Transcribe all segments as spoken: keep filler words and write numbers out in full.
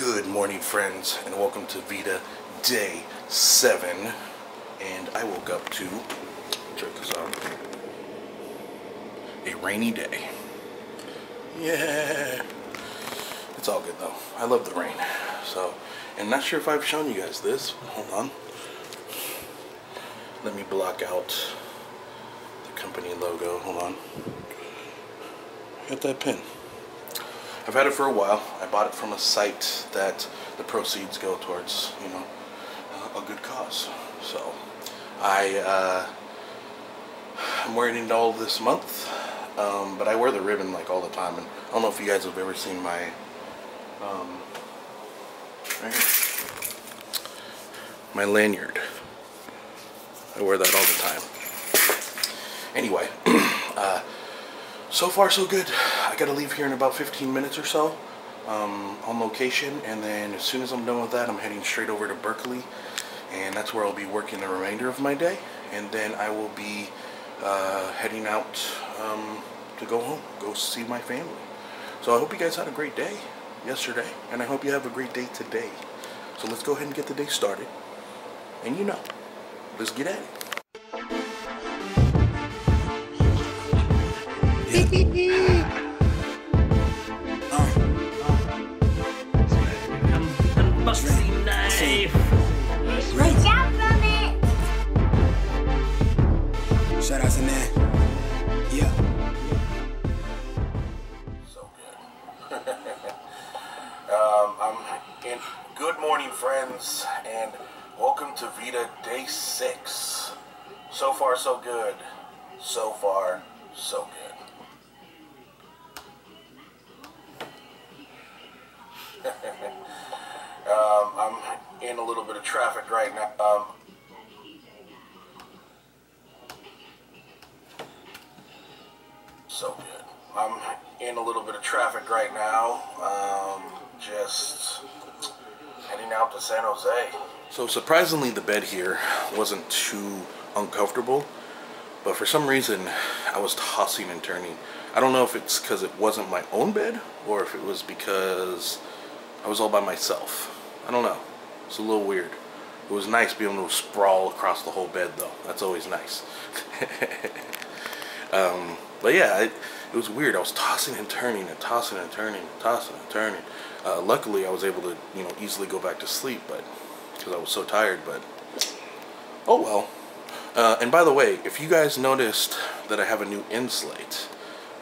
Good morning, friends, and welcome to VEDA day seven. And I woke up to, check this out, a rainy day. Yeah, it's all good though. I love the rain. So, and not sure if I've shown you guys this. Hold on. Let me block out the company logo. Hold on. Hit that pin. I've had it for a while. I bought it from a site that the proceeds go towards, you know, uh, a good cause. So I, uh, I'm wearing it all this month, um, but I wear the ribbon like all the time. And I don't know if you guys have ever seen my, um, right here, my lanyard. I wear that all the time. Anyway, uh, so far so good. I gotta leave here in about fifteen minutes or so, um, on location, and then as soon as I'm done with that, I'm heading straight over to Berkeley, and that's where I'll be working the remainder of my day, and then I will be uh, heading out um, to go home, go see my family. So I hope you guys had a great day yesterday, and I hope you have a great day today. So let's go ahead and get the day started, and you know, let's get at it. Yeah. Friends, and welcome to VEDA day six. So far so good. So far so good. um, I'm in a little bit of traffic right now. Um, so good. I'm in a little bit of traffic right now. Um, just heading out to San Jose. So surprisingly, the bed here wasn't too uncomfortable, but for some reason I was tossing and turning. I don't know if it's because it wasn't my own bed or if it was because I was all by myself. I don't know. It's a little weird. It was nice being able to sprawl across the whole bed though. That's always nice. um, but yeah, it, it was weird. I was tossing and turning and tossing and turning and tossing and turning. Uh, luckily, I was able to, you know, easily go back to sleep, but because I was so tired. But oh well. Uh, and by the way, if you guys noticed that I have a new end slate,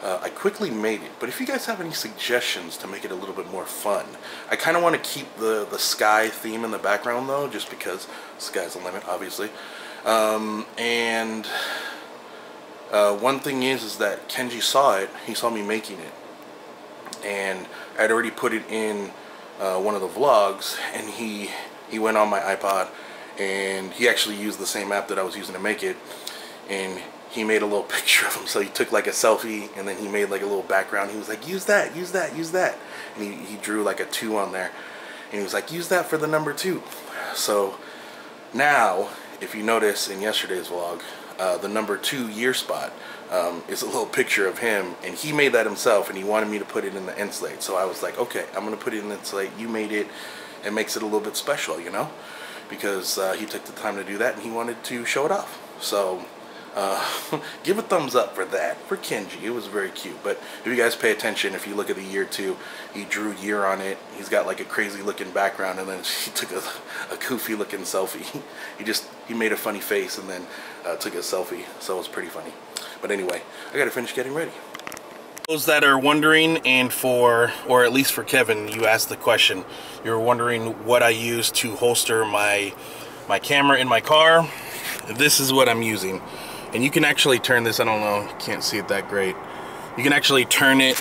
uh, I quickly made it. But if you guys have any suggestions to make it a little bit more fun, I kind of want to keep the the sky theme in the background though, just because sky's the limit, obviously. Um, and uh, one thing is, is that Kenji saw it. He saw me making it. And I'd already put it in uh, one of the vlogs, and he he went on my iPod, and he actually used the same app that I was using to make it, and he made a little picture of him. So he took like a selfie, and then he made like a little background. He was like, use that, use that, use that, and he, he drew like a two on there, and he was like, use that for the number two. So now, if you notice in yesterday's vlog, uh, the number two year spot, Um, it's a little picture of him, and he made that himself, and he wanted me to put it in the end slate. So I was like, okay, I'm going to put it in the end slate. You made it. It makes it a little bit special, you know, because uh, he took the time to do that, and he wanted to show it off. So uh, give a thumbs up for that, for Kenji. It was very cute. But if you guys pay attention, if you look at the year too, he drew year on it. He's got like a crazy looking background, and then he took a, a goofy looking selfie. he just he made a funny face, and then uh, took a selfie. So it was pretty funny. But anyway, I gotta finish getting ready. Those that are wondering, and for, or at least for Kevin, you asked the question. You were wondering what I use to holster my my camera in my car. This is what I'm using. And you can actually turn this, I don't know, can't see it that great. You can actually turn it,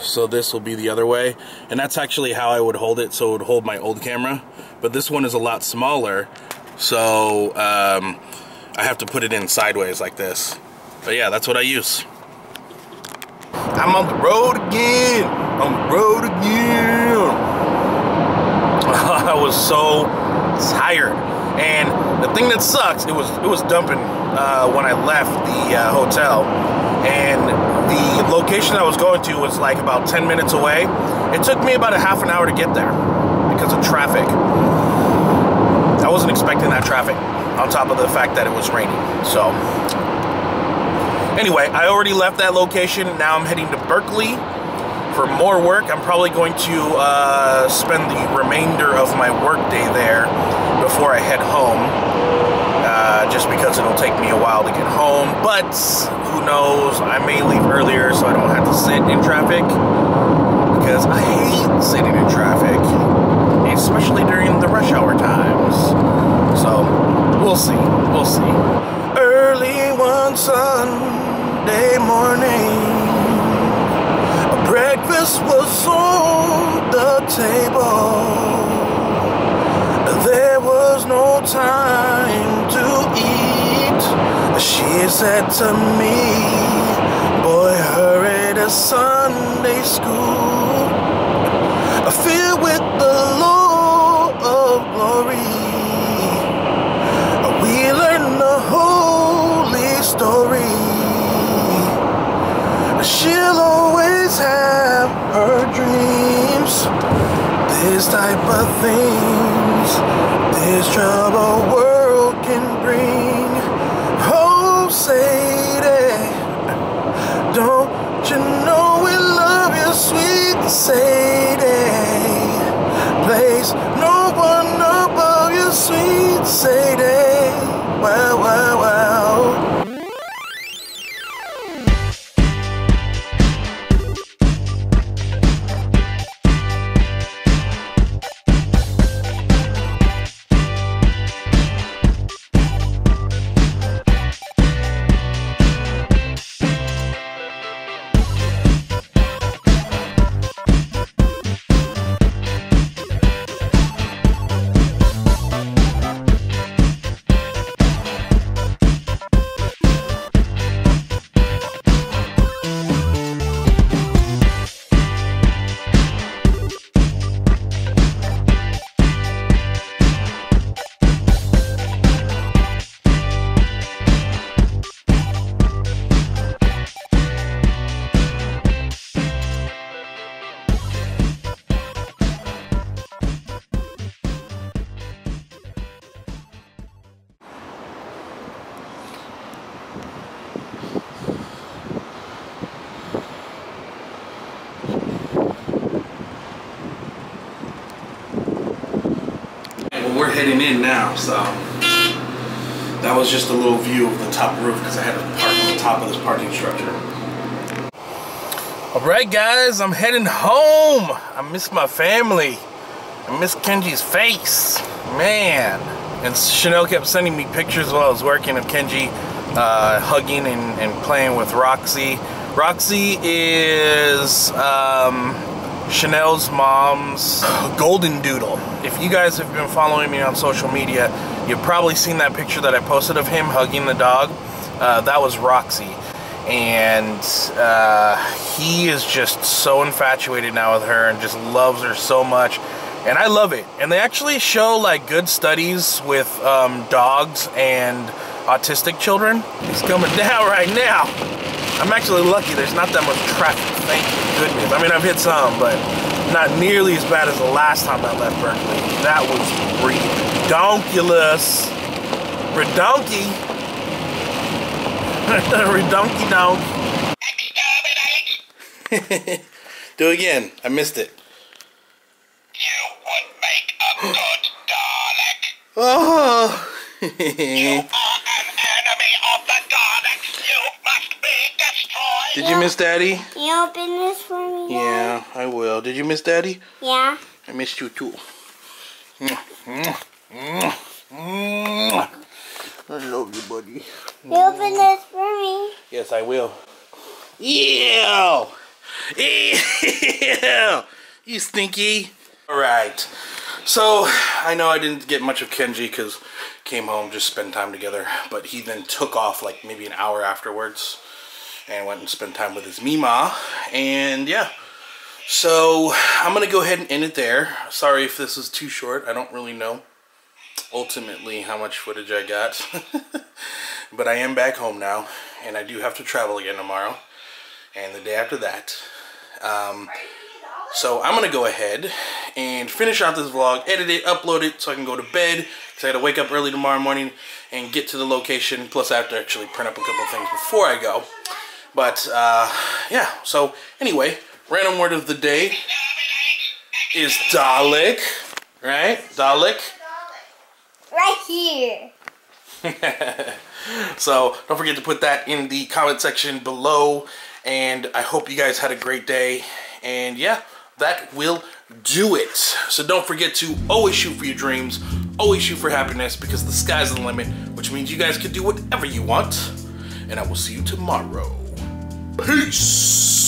so this will be the other way. And that's actually how I would hold it, so it would hold my old camera. But this one is a lot smaller, so um, I have to put it in sideways like this. But yeah, that's what I use. I'm on the road again. On the road again. I was so tired, and the thing that sucks, it was it was dumping uh, when I left the uh, hotel, and the location I was going to was like about ten minutes away. It took me about a half an hour to get there because because of traffic. I wasn't expecting that traffic, on top of the fact that it was raining. So anyway, I already left that location. Now I'm heading to Berkeley for more work. I'm probably going to uh, spend the remainder of my work day there before I head home, uh, just because it'll take me a while to get home. But who knows, I may leave earlier so I don't have to sit in traffic, because I hate sitting in traffic, especially during the rush hour times. So we'll see, we'll see. Early one Sunday morning, breakfast was on the table. There was no time to eat. She said to me, boy, hurry to Sunday school, filled with the law of glory. We learn the holy story. She'll always have her dreams. This type of things this troubled world can bring. Oh, Sadie, don't you know we love you, sweet Sadie? Place no one above you, sweet Sadie. Wow, wow, wow. Heading in now, so that was just a little view of the top roof because I had to park on the top of this parking structure. All right, guys, I'm heading home. I miss my family. I miss Kenji's face, man. And Chanel kept sending me pictures while I was working of Kenji uh, hugging and, and playing with Roxy. Roxy is um, Chanel's mom's golden doodle. If you guys have been following me on social media, you've probably seen that picture that I posted of him hugging the dog. Uh, that was Roxy. And uh, he is just so infatuated now with her and just loves her so much. And I love it. And they actually show like good studies with um, dogs and autistic children. He's coming down right now. I'm actually lucky there's not that much traffic. Thank goodness. I mean, I've hit some, but not nearly as bad as the last time I left Berkeley. That was redonkulous. Redonky. Redonky donk. Do it again. I missed it. You would make a good Dalek. Oh. You are an enemy of the Daleks. You must be destroyed. Did you miss Daddy? You open this for me. Yeah, I will. Did you miss Daddy? Yeah. I missed you too. I love you, buddy. You open this for me. Yes, I will. Ew! Ew! You stinky. All right. So, I know I didn't get much of Kenji because came home, just spend time together, but he then took off like maybe an hour afterwards and went and spent time with his Mima. And yeah, so I'm gonna go ahead and end it there. Sorry if this was too short. I don't really know ultimately how much footage I got. But I am back home now, and I do have to travel again tomorrow and the day after that. Um, so I'm gonna go ahead and finish out this vlog, edit it, upload it so I can go to bed, because I gotta wake up early tomorrow morning and get to the location, plus I have to actually print up a couple things before I go. But uh, yeah, so anyway, random word of the day is Dalek, right? Dalek. Right here. So don't forget to put that in the comment section below, and I hope you guys had a great day, and yeah, that will do it. So don't forget to always shoot for your dreams, always shoot for happiness, because the sky's the limit, which means you guys can do whatever you want, and I will see you tomorrow. Peace.